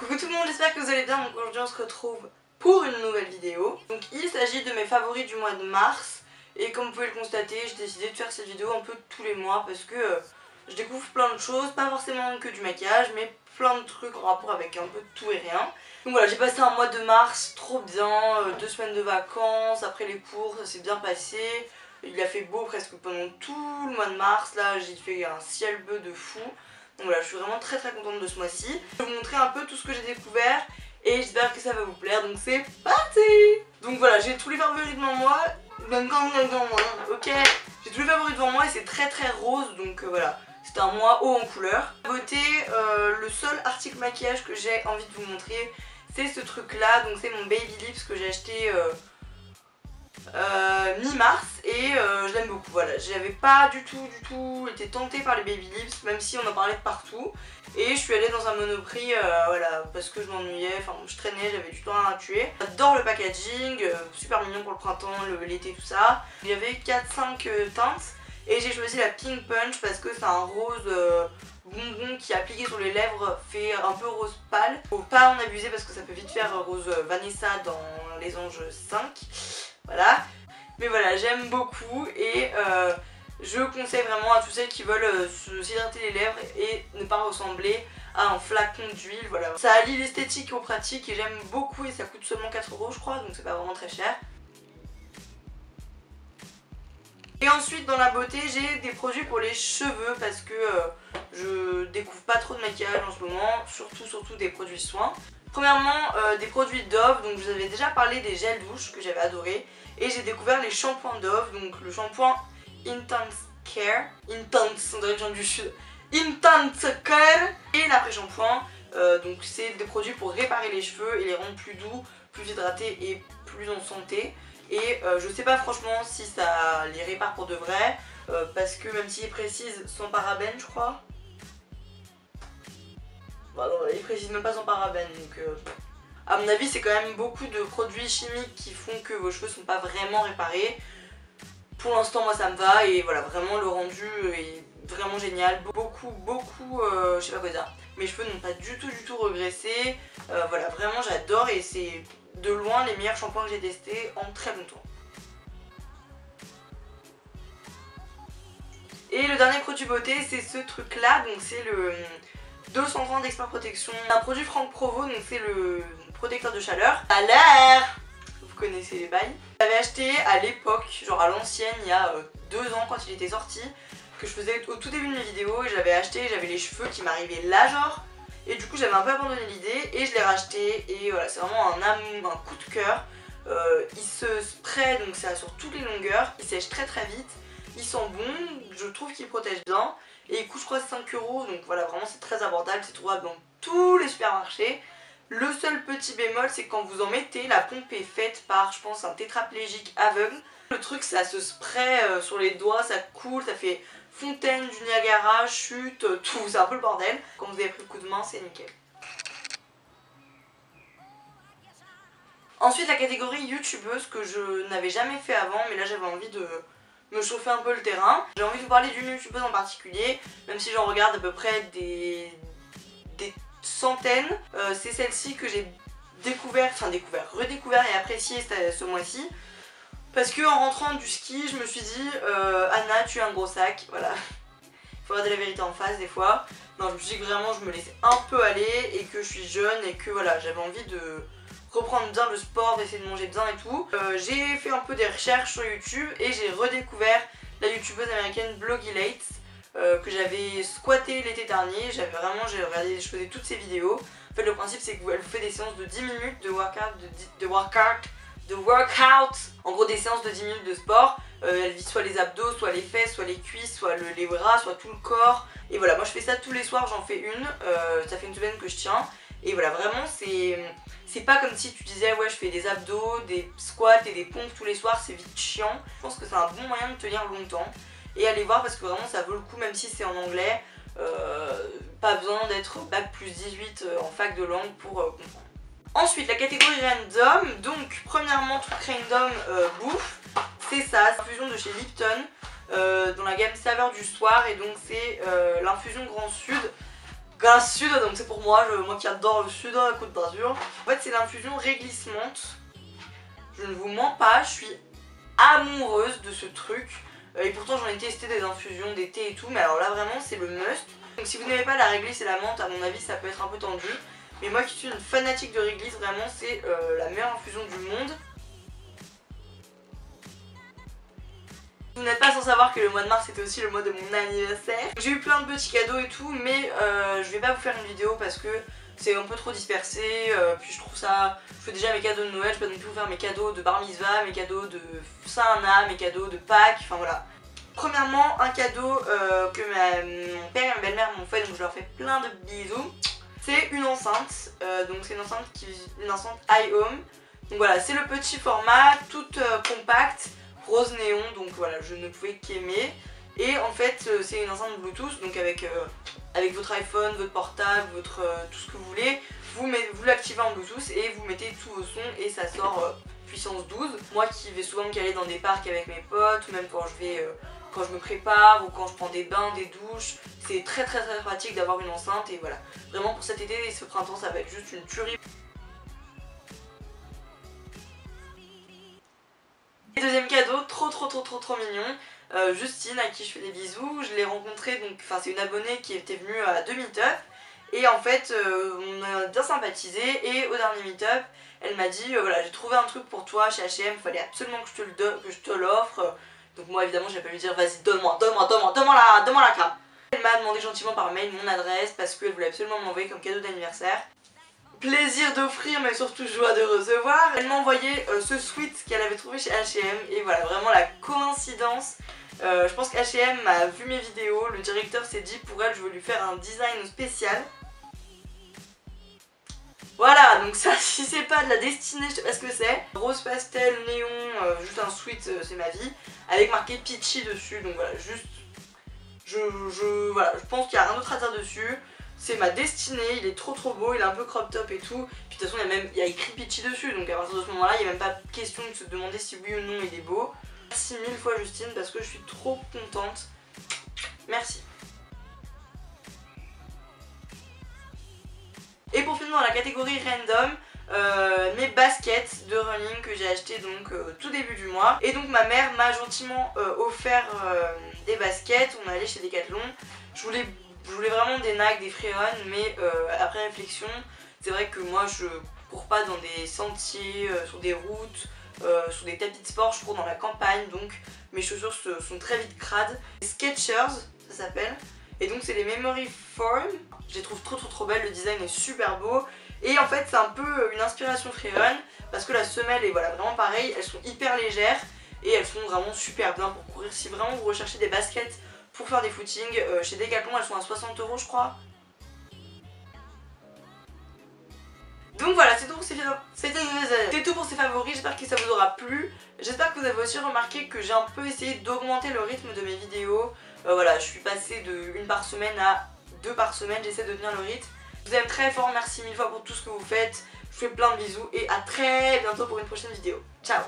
Coucou tout le monde, j'espère que vous allez bien. Donc aujourd'hui on se retrouve pour une nouvelle vidéo. Donc il s'agit de mes favoris du mois de mars. Et comme vous pouvez le constater, j'ai décidé de faire cette vidéo un peu tous les mois parce que je découvre plein de choses, pas forcément que du maquillage, mais plein de trucs en rapport avec un peu tout et rien. Donc voilà, j'ai passé un mois de mars trop bien, 2 semaines de vacances, après les cours, ça s'est bien passé. Il a fait beau presque pendant tout le mois de mars, là j'ai fait un ciel bleu de fou. Donc voilà, je suis vraiment très très contente de ce mois-ci. Je vais vous montrer un peu tout ce que j'ai découvert et j'espère que ça va vous plaire, donc c'est parti. Donc voilà, j'ai tous les favoris devant moi. Ok, j'ai tous les favoris devant moi et c'est très très rose, donc voilà. C'est un mois haut en couleurs. Beauté, le seul article maquillage que j'ai envie de vous montrer, c'est ce truc là. Donc c'est mon Babylips que j'ai acheté mi-mars et je l'aime beaucoup. Voilà, j'avais pas du tout été tentée par les Babylips, même si on en parlait de partout. Et je suis allée dans un Monoprix, voilà, parce que je m'ennuyais, enfin je traînais, j'avais du temps à tuer. J'adore le packaging, super mignon pour le printemps, l'été, tout ça. Il y avait 4-5 teintes. Et j'ai choisi la Pink Punch parce que c'est un rose bonbon qui appliqué sur les lèvres fait un peu rose pâle. Faut pas en abuser parce que ça peut vite faire rose Vanessa dans Les Anges 5. Voilà. Mais voilà, j'aime beaucoup et je conseille vraiment à tous celles qui veulent se s'hydrater les lèvres et ne pas ressembler à un flacon d'huile. Voilà. Ça allie l'esthétique aux pratiques et j'aime beaucoup et ça coûte seulement 4 € je crois, donc c'est pas vraiment très cher. Et ensuite dans la beauté j'ai des produits pour les cheveux parce que je découvre pas trop de maquillage en ce moment, surtout des produits soins. Premièrement des produits Dove, donc je vous avais déjà parlé des gels douche que j'avais adoré. Et j'ai découvert les shampoings Dove, donc le shampoing Intense Care, Intense, on dirait que j'en ai du sud, Intense Care. Et l'après-shampoing, donc c'est des produits pour réparer les cheveux et les rendre plus doux, plus hydratés et plus en santé. Et je sais pas franchement si ça les répare pour de vrai, parce que même s'ils précisent sans parabènes je crois. Bah non, ils précisent même pas sans parabènes, donc à mon avis c'est quand même beaucoup de produits chimiques qui font que vos cheveux sont pas vraiment réparés. Pour l'instant moi ça me va et voilà, vraiment le rendu est vraiment génial. Beaucoup, je sais pas quoi dire. Mes cheveux n'ont pas du tout régressé, voilà, vraiment j'adore et c'est de loin les meilleurs shampoings que j'ai testés en très longtemps. Et le dernier produit beauté c'est ce truc là, donc c'est le 230 d'Expert Protection. C'est un produit Franck Provost, donc c'est le protecteur de chaleur. Ça a l'air, vous connaissez les bails. J'avais acheté à l'époque, genre à l'ancienne, il y a 2 ans quand il était sorti, que je faisais au tout début de mes vidéos, et j'avais acheté, j'avais les cheveux qui m'arrivaient là genre. Et du coup j'avais un peu abandonné l'idée et je l'ai racheté et voilà, c'est vraiment un coup de cœur. Il se spray, donc ça sur toutes les longueurs, il sèche très très vite, il sent bon, je trouve qu'il protège bien et il coûte je crois 5 €, donc voilà, vraiment c'est très abordable, c'est trouvable dans tous les supermarchés. Le seul petit bémol c'est quand vous en mettez, la pompe est faite par je pense un tétraplégique aveugle. Le truc ça se spray sur les doigts, ça coule, ça fait fontaine du Niagara, chute, tout, c'est un peu le bordel. Quand vous avez pris le coup de main, c'est nickel. Ensuite, la catégorie youtubeuse que je n'avais jamais fait avant, mais là j'avais envie de me chauffer un peu le terrain. J'ai envie de vous parler d'une youtubeuse en particulier, même si j'en regarde à peu près des centaines. C'est celle-ci que j'ai redécouvert et appréciée ce mois-ci. Parce que en rentrant du ski, je me suis dit Anna, tu es un gros sac, voilà. Faut regarder la vérité en face des fois. Non, je me suis dit que vraiment je me laissais un peu aller et que je suis jeune et que voilà, j'avais envie de reprendre bien le sport, d'essayer de manger bien et tout. J'ai fait un peu des recherches sur YouTube et j'ai redécouvert la youtubeuse américaine Blogilates que j'avais squattée l'été dernier. J'ai regardé toutes ses vidéos. En fait, le principe c'est qu'elle vous fait des séances de 10 minutes de workout, en gros des séances de 10 minutes de sport. Elle vise soit les abdos, soit les fesses, soit les cuisses, soit les bras, soit tout le corps. Et voilà, moi je fais ça tous les soirs, j'en fais une, ça fait une semaine que je tiens. Et voilà, vraiment c'est pas comme si tu disais ouais je fais des abdos, des squats et des pompes tous les soirs, c'est vite chiant. Je pense que c'est un bon moyen de tenir longtemps. Et allez voir parce que vraiment ça vaut le coup, même si c'est en anglais, pas besoin d'être bac plus 18 en fac de langue pour comprendre. Ensuite la catégorie random, donc premièrement truc random bouffe, c'est ça, c'est l'infusion de chez Lipton dans la gamme saveur du soir et donc c'est l'infusion Grand Sud. Grain sud, donc c'est pour moi, moi qui adore le sud, la Côte d'Azur. En fait c'est l'infusion réglissante. Je ne vous mens pas, je suis amoureuse de ce truc. Et pourtant j'en ai testé des infusions, des thés et tout, mais alors là vraiment c'est le must. Donc si vous n'aimez pas la réglisse et la menthe, à mon avis ça peut être un peu tendu. Mais moi qui suis une fanatique de réglisse, vraiment c'est la meilleure infusion du monde. Vous n'êtes pas sans savoir que le mois de mars c'était aussi le mois de mon anniversaire. J'ai eu plein de petits cadeaux et tout, mais je vais pas vous faire une vidéo parce que c'est un peu trop dispersé. Puis je trouve ça... Je fais déjà mes cadeaux de Noël, je peux non plus vous faire mes cadeaux de Bar Mitzvah, mes cadeaux de Saint-Anna, mes cadeaux de Pâques, enfin voilà. Premièrement, un cadeau que mon père et ma belle-mère m'ont fait, donc je leur fais plein de bisous. C'est une enceinte, donc c'est une enceinte iHome. Donc voilà, c'est le petit format, toute compacte, rose néon, donc voilà, je ne pouvais qu'aimer. Et en fait, c'est une enceinte Bluetooth, donc avec votre iPhone, votre portable, votre tout ce que vous voulez. Vous l'activez en Bluetooth et vous mettez tous vos sons et ça sort puissance 12. Moi qui vais souvent me caler dans des parcs avec mes potes, ou même quand je vais... quand je me prépare ou quand je prends des bains, des douches, c'est très très très pratique d'avoir une enceinte et voilà. Vraiment pour cet été et ce printemps ça va être juste une tuerie. Et deuxième cadeau, trop mignon, Justine à qui je fais des bisous, je l'ai rencontrée, donc enfin c'est une abonnée qui était venue à deux meet-up et en fait on a bien sympathisé et au dernier meet-up elle m'a dit voilà j'ai trouvé un truc pour toi chez H&M, il fallait absolument que je te l'offre. Donc moi évidemment j'ai pas lui dire vas-y donne-moi la crème. Elle m'a demandé gentiment par mail mon adresse parce qu'elle voulait absolument m'envoyer comme cadeau d'anniversaire. Plaisir d'offrir mais surtout joie de recevoir. Elle m'a envoyé ce sweat qu'elle avait trouvé chez H&M et voilà vraiment la coïncidence. Je pense que H&M a vu mes vidéos, le directeur s'est dit pour elle je veux lui faire un design spécial. Voilà, donc ça, si c'est pas de la destinée, je sais pas ce que c'est. Rose pastel, néon, juste un sweat, c'est ma vie. Avec marqué Peachy dessus, donc voilà, juste... voilà, je pense qu'il n'y a rien d'autre à dire dessus. C'est ma destinée, il est trop beau, il est un peu crop top et tout. Puis de toute façon, il y a écrit Peachy dessus, donc à partir de ce moment-là, il n'y a même pas question de se demander si oui ou non il est beau. Merci mille fois Justine, parce que je suis trop contente. Merci. Et pour finir dans la catégorie random, mes baskets de running que j'ai achetées donc tout début du mois. Et donc ma mère m'a gentiment offert des baskets, on est allé chez Decathlon. Je voulais vraiment des Nike, des freerun, mais après réflexion, c'est vrai que moi je cours pas dans des sentiers, sur des routes, sur des tapis de sport, je cours dans la campagne, donc mes chaussures sont très vite crades. Skechers, ça s'appelle. Et donc c'est les Memory Foam, je les trouve trop belles, le design est super beau. Et en fait c'est un peu une inspiration freerun parce que la semelle est voilà, vraiment pareille, elles sont hyper légères et elles sont vraiment super bien pour courir. Si vraiment vous recherchez des baskets pour faire des footings, chez Decathlon elles sont à 60 € je crois. Donc voilà, c'est tout pour ces favoris, j'espère que ça vous aura plu. J'espère que vous avez aussi remarqué que j'ai un peu essayé d'augmenter le rythme de mes vidéos. Voilà, je suis passée de une par semaine à deux par semaine, j'essaie de tenir le rythme. Je vous aime très fort, merci mille fois pour tout ce que vous faites. Je vous fais plein de bisous et à très bientôt pour une prochaine vidéo. Ciao!